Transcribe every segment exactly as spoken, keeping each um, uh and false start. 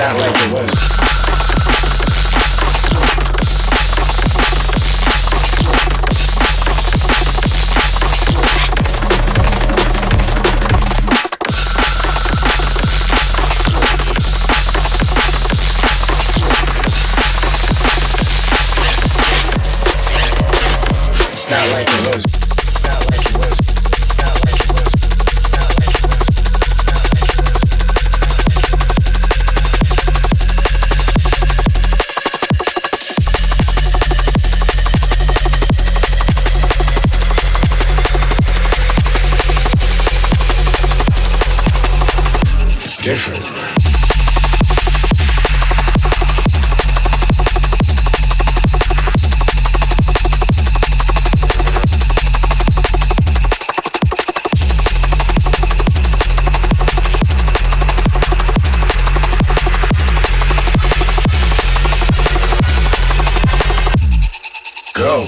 it's not like it was. Not like it was. It's not like it was. It's not like it was. It's not like it was. It's not like it was. It's different. Go.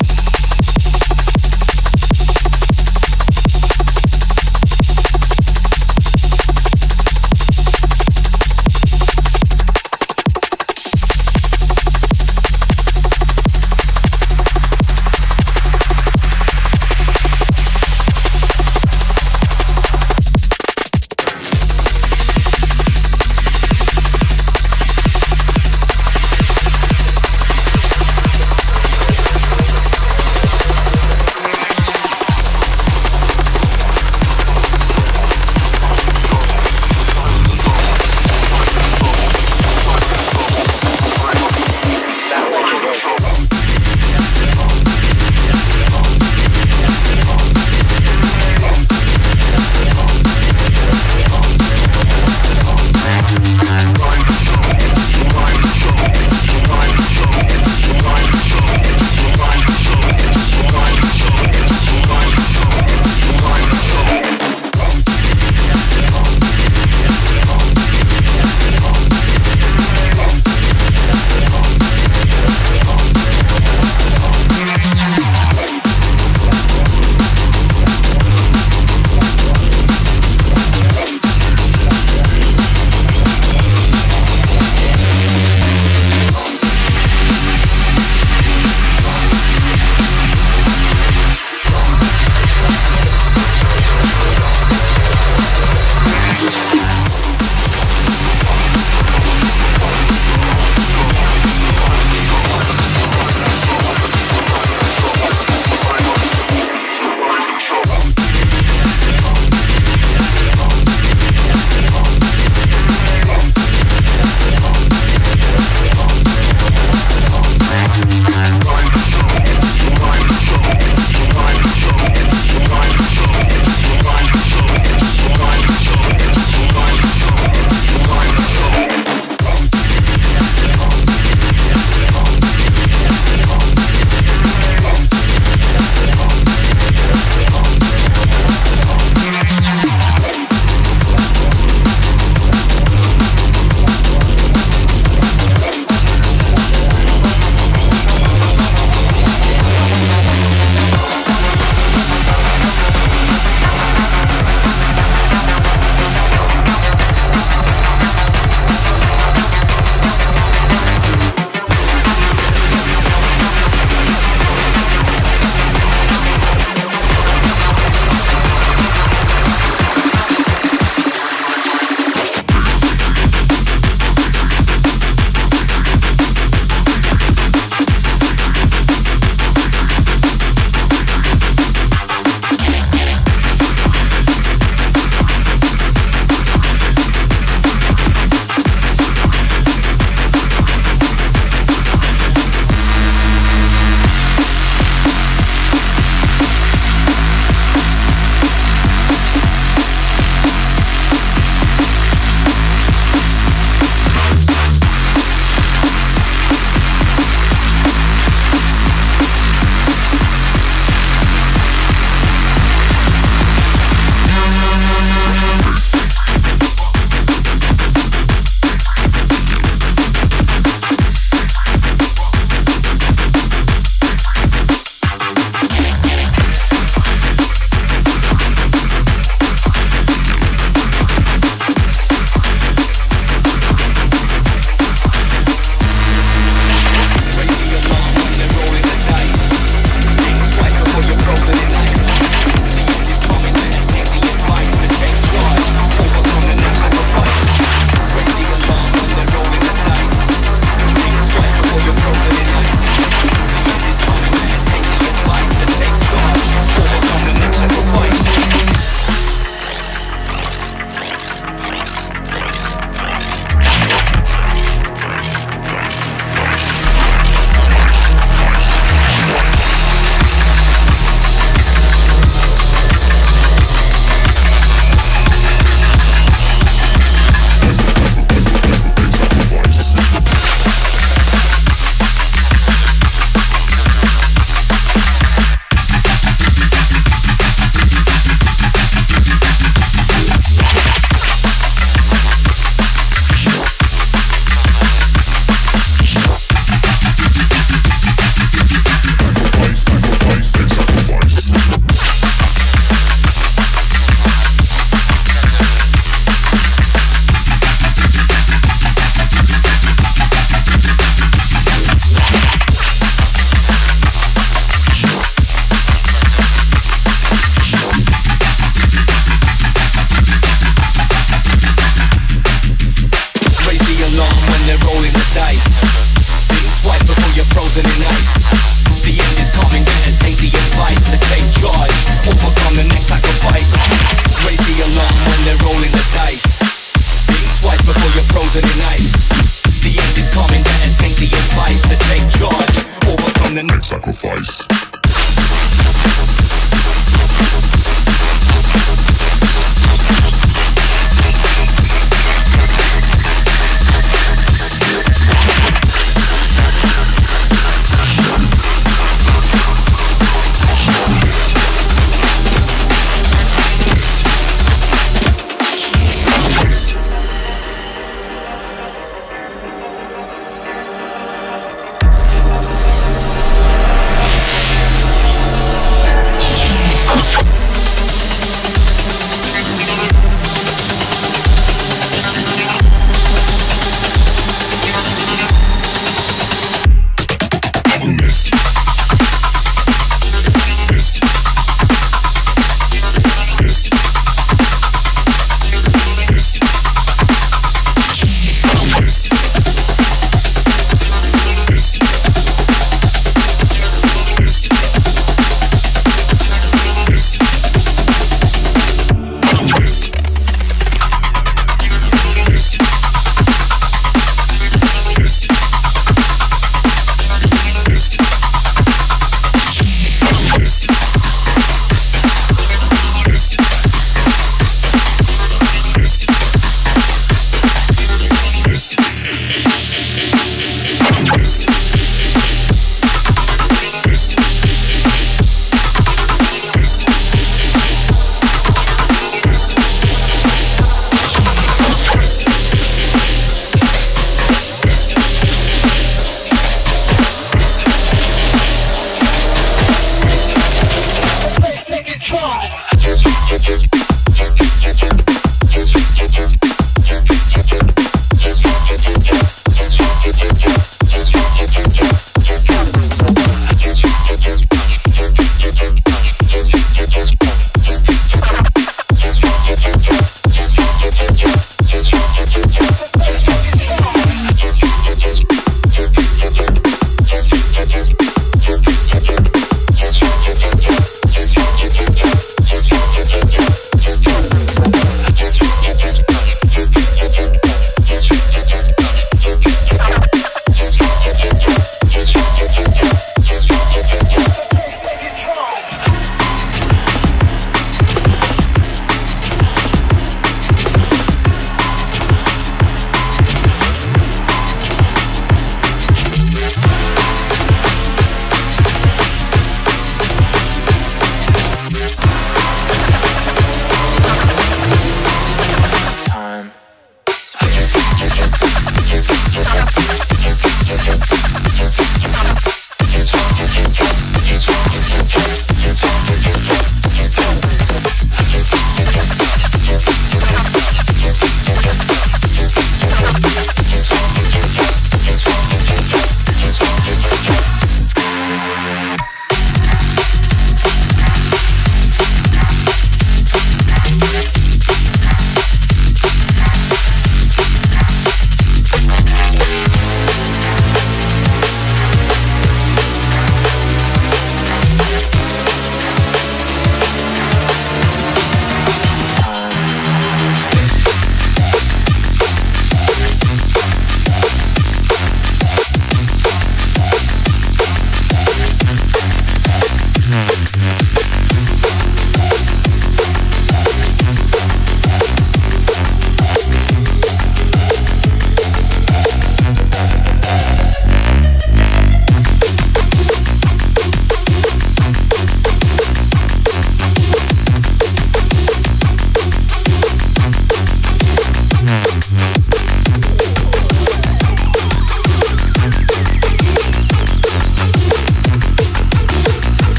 the advice to take charge, overcome the next sacrifice.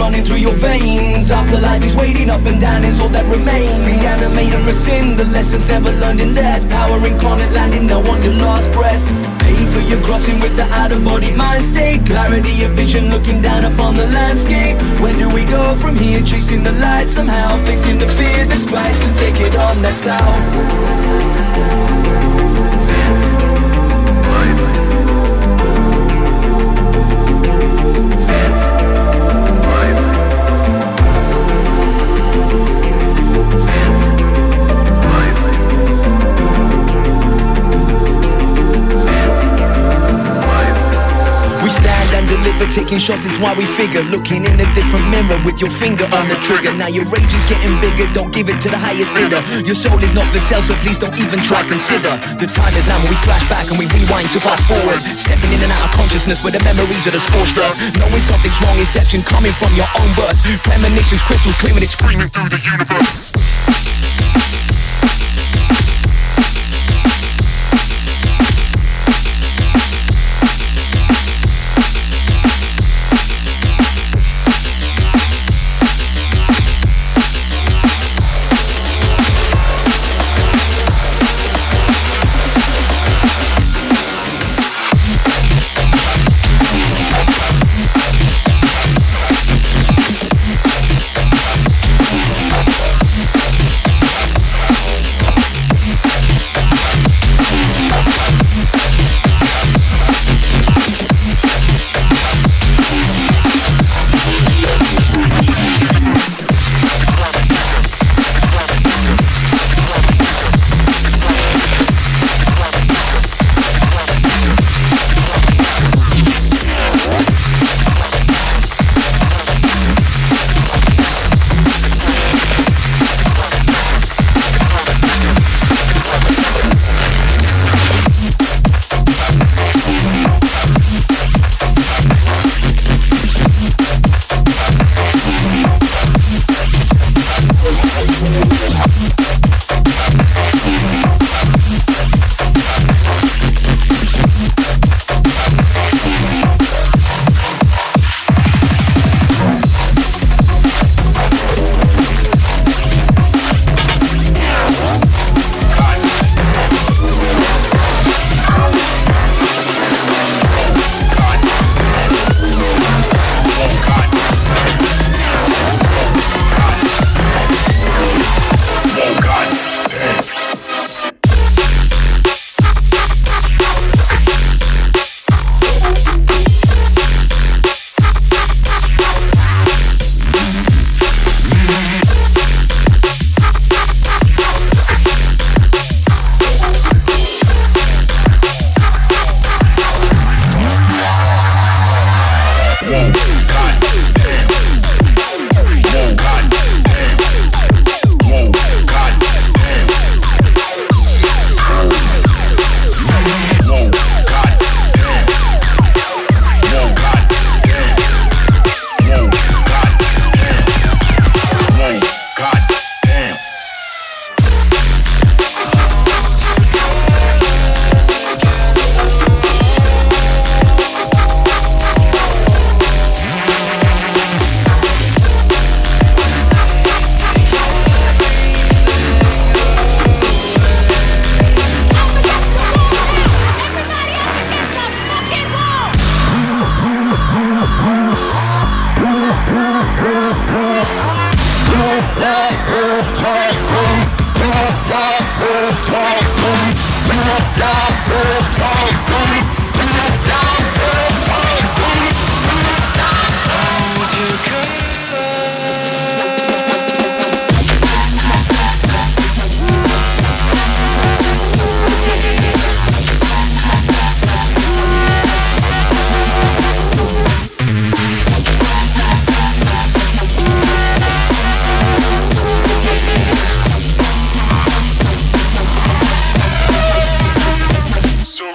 running through your veins. Afterlife is waiting, up and down is all that remains. Reanimate and rescind the lessons never learned in less. Power incarnate landing now on your last breath. Pay for your crossing with the out-of-body mind state. Clarity of vision looking down upon the landscape. Where do we go from here? Chasing the light somehow, facing the fear that strikes and take it on, that's how. Taking shots is why we figure. Looking in a different mirror with your finger on the trigger. Now your rage is getting bigger, don't give it to the highest bidder. Your soul is not for sale, so please don't even try, consider. The time is now when we flash back and we rewind to fast forward. Stepping in and out of consciousness where the memories are the scorched earth. Knowing something's wrong, inception coming from your own birth. Premonitions, crystals gleaming, it's screaming through the universe. So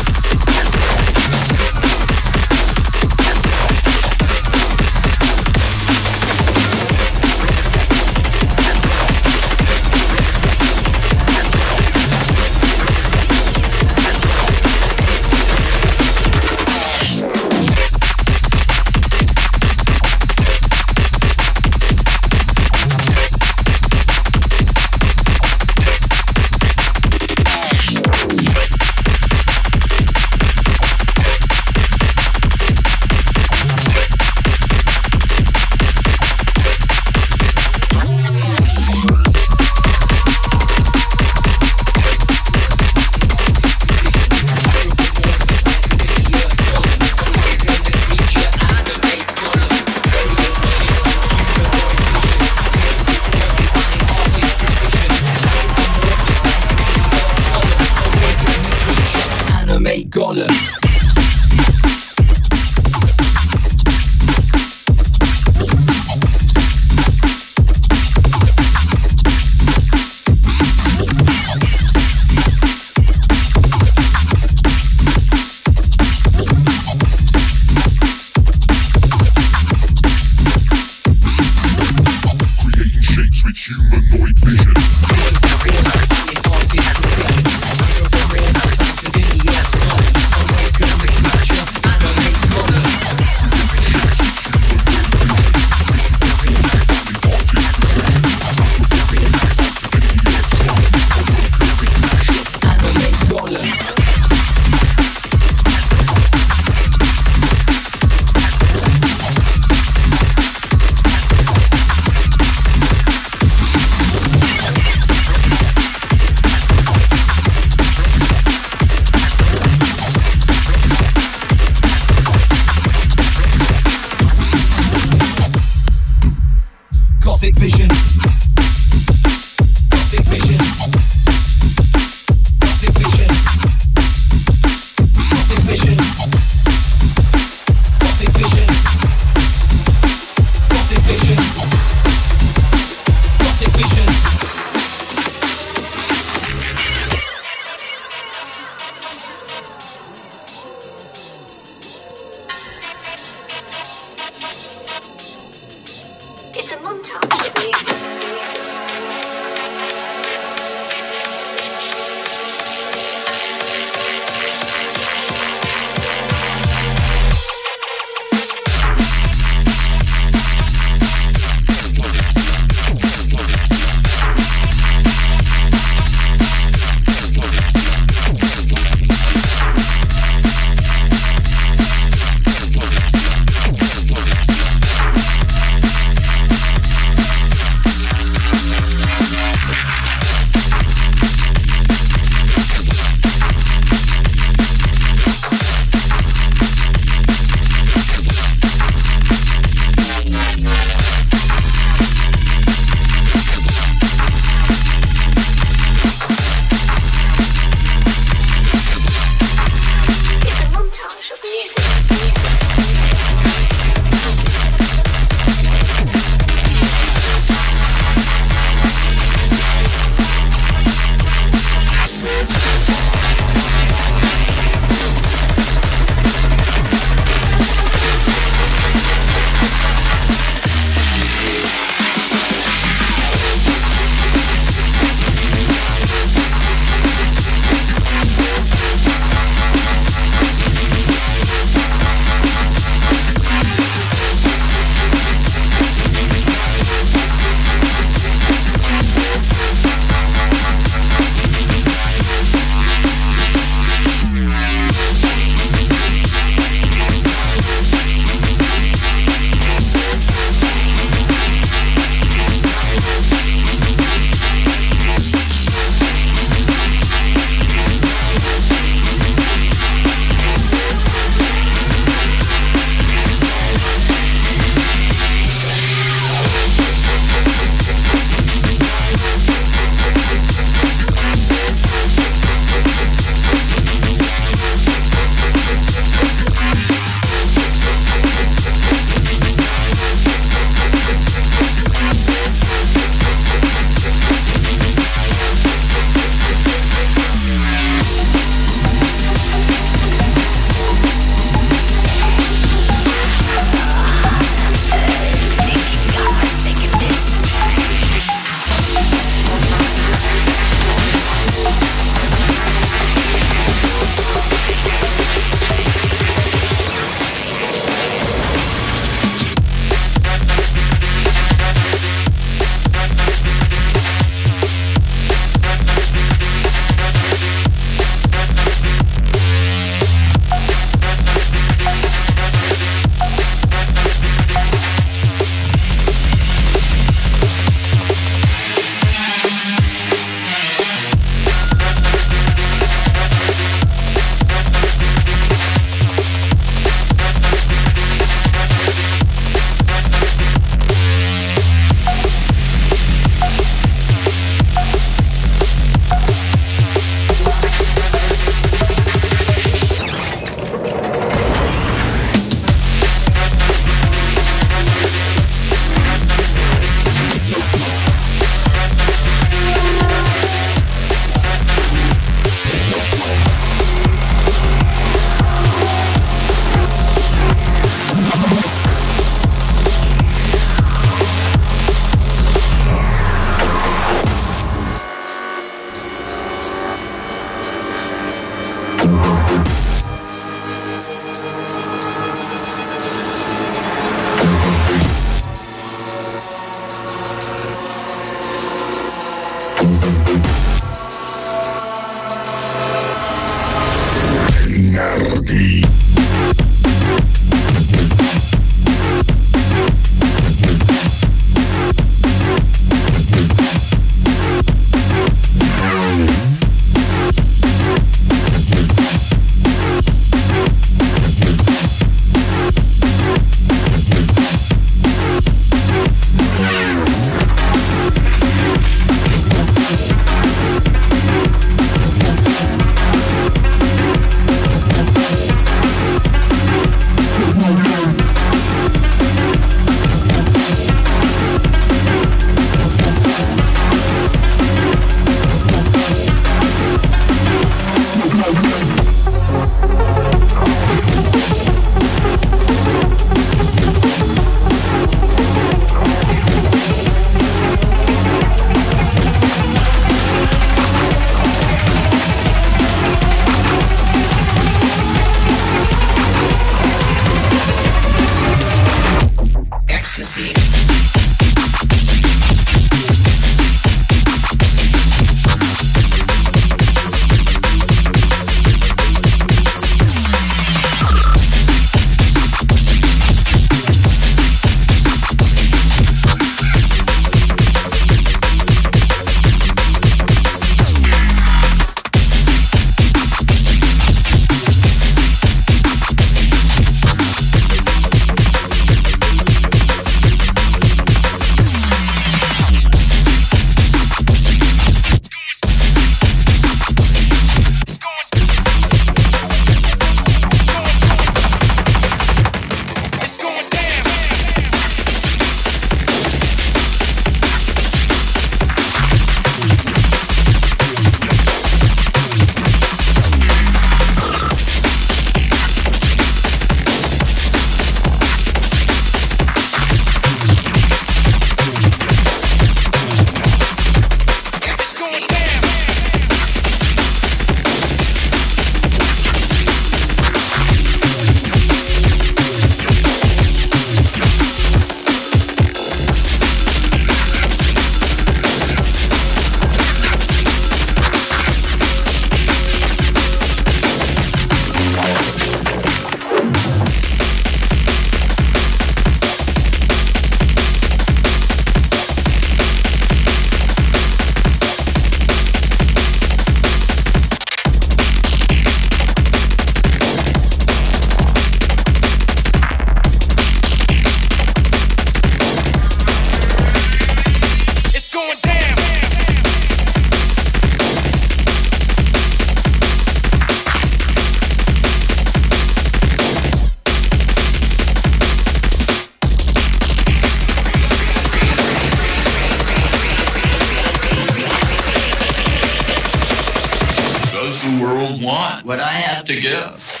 have to give.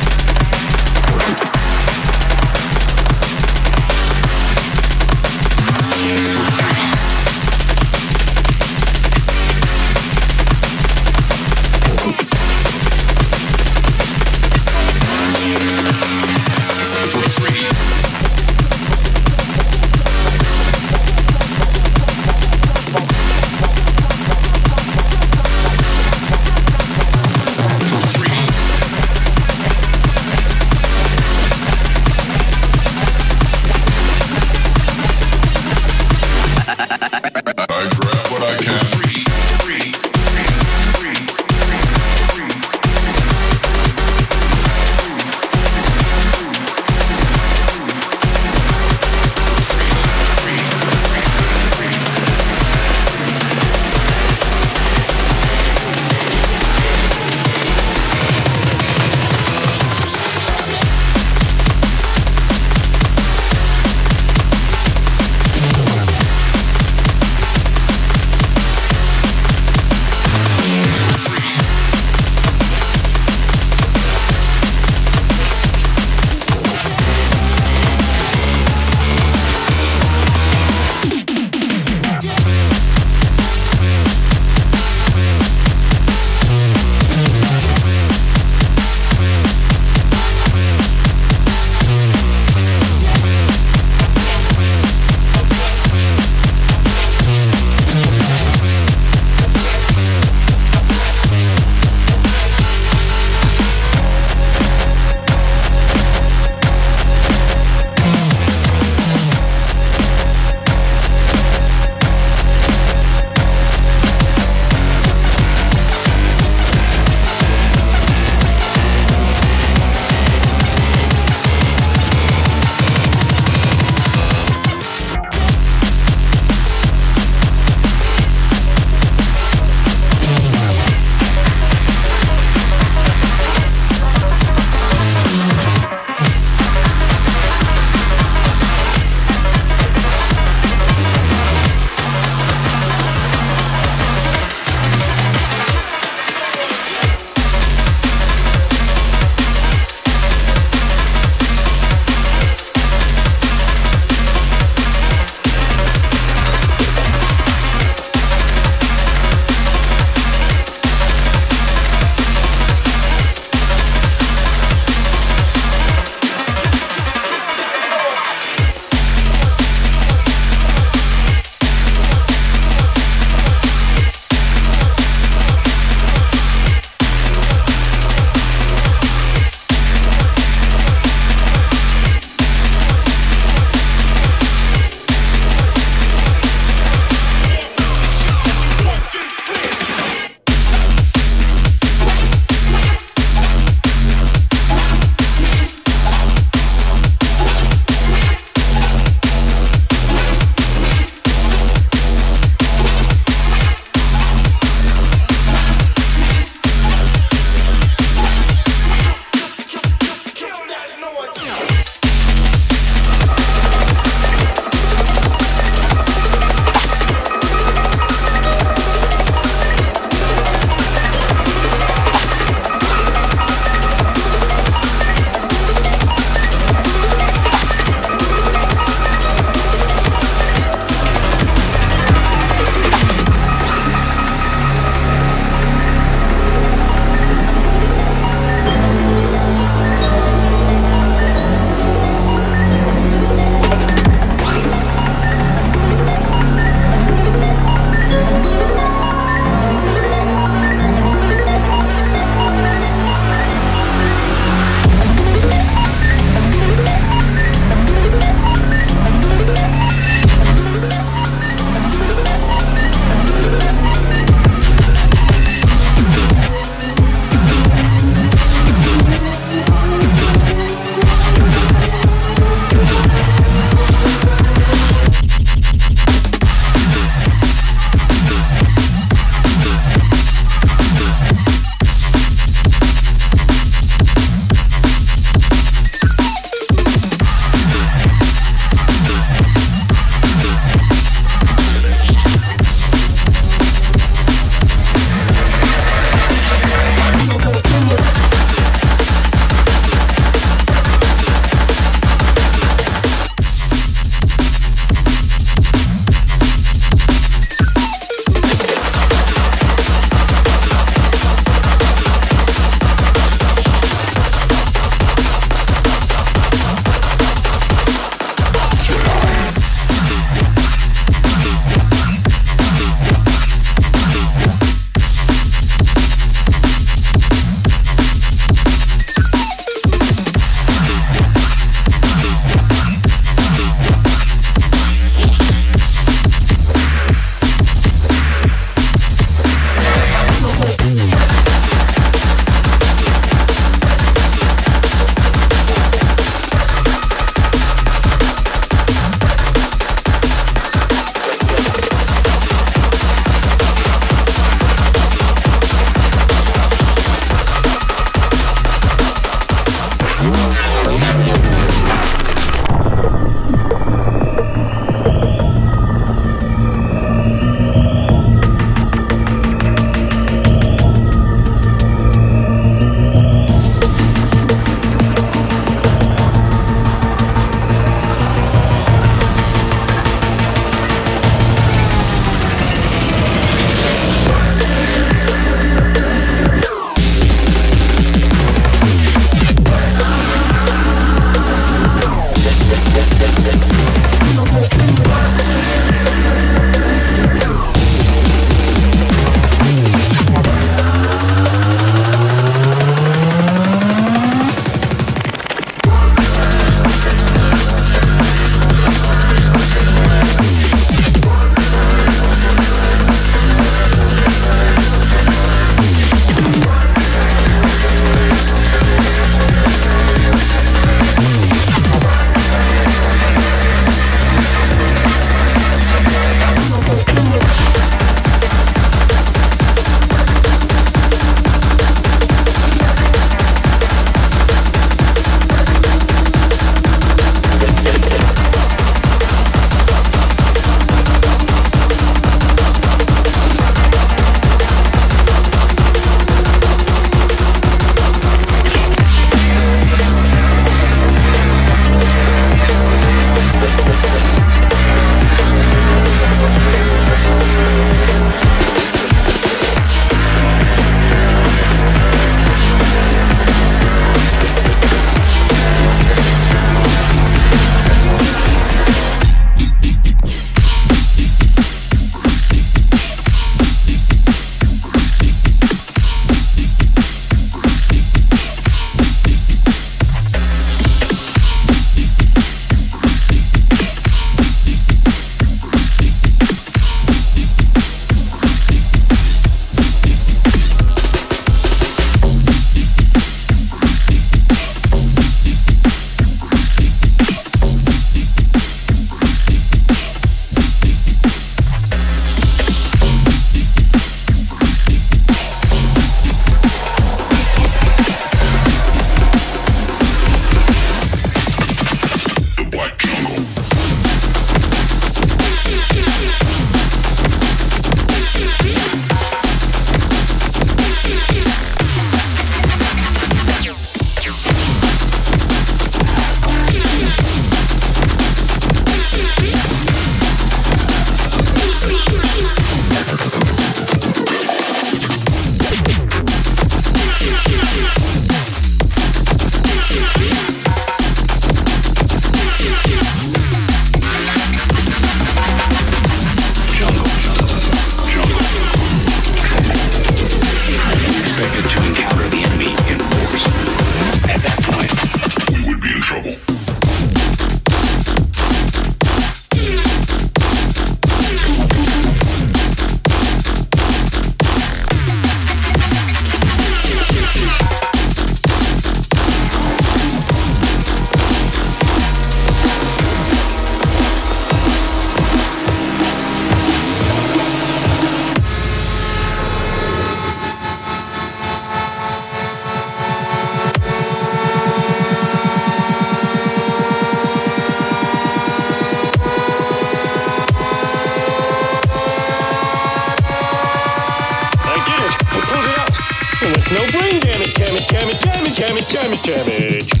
brain damage, damage, damage, damage, damage, damage, damage.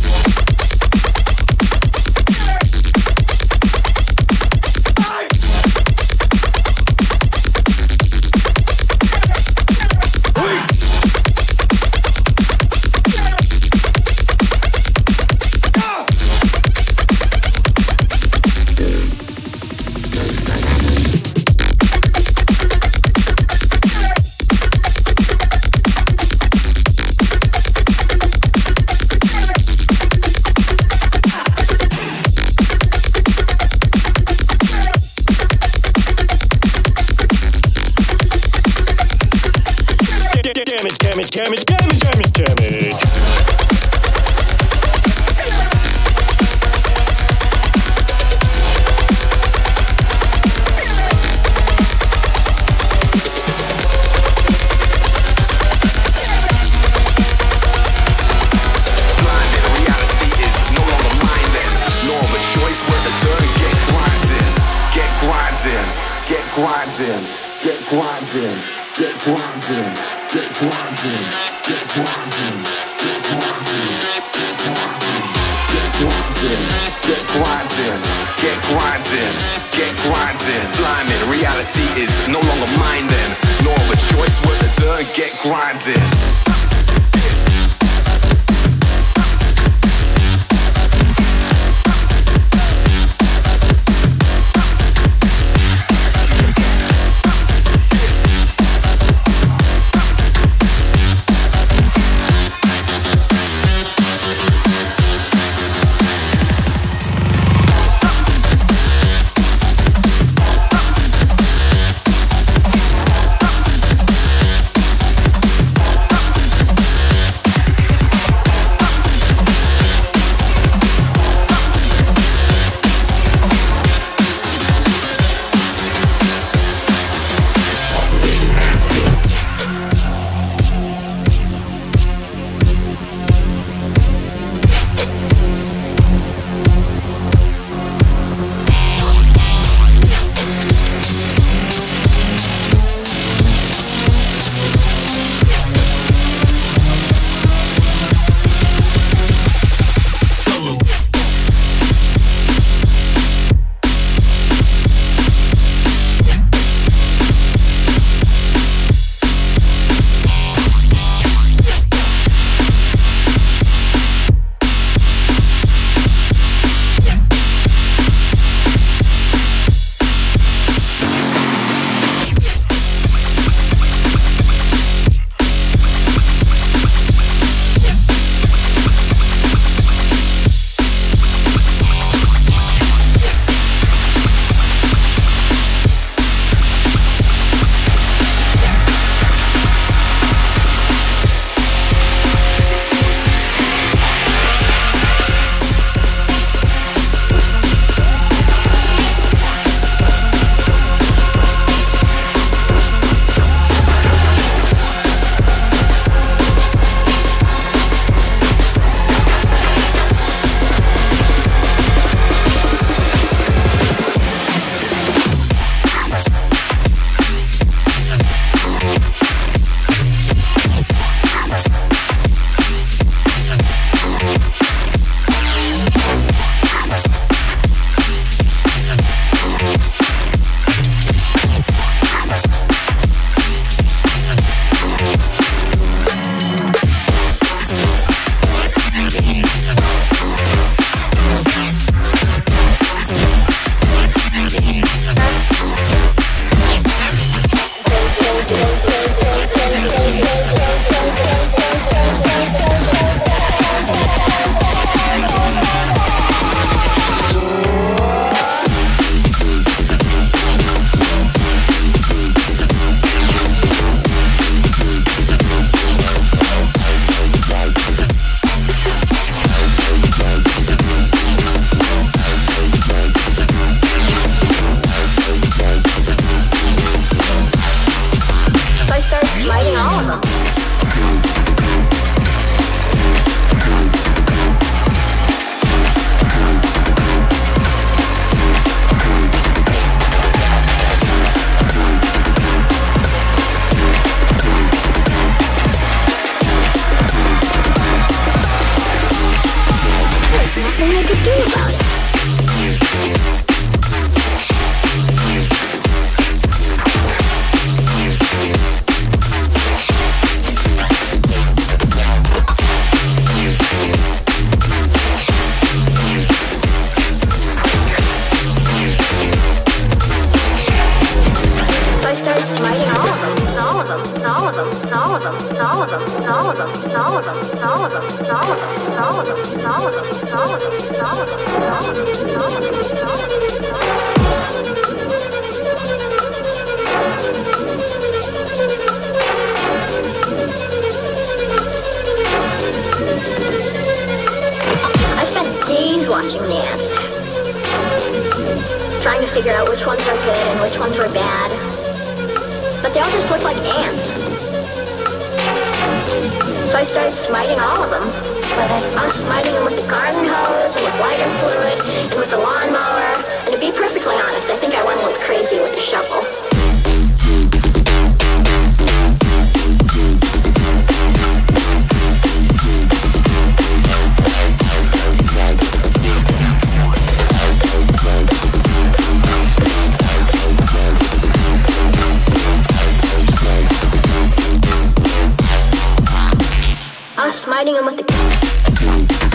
Damage, damage, damage, damage, damage. Smiting him with the